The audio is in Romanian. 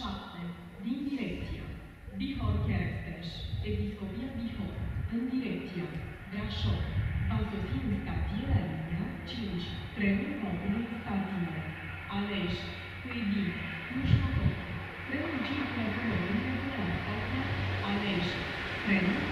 7 din direcția Bihor Keresteș, Episcopia Bihor, în direcția Brașov, au sosit în stație la linia 5, trenul modului stație. Aleși, Cuibit, Mușcător, trenul 5 la linia 4, Aleși, trenul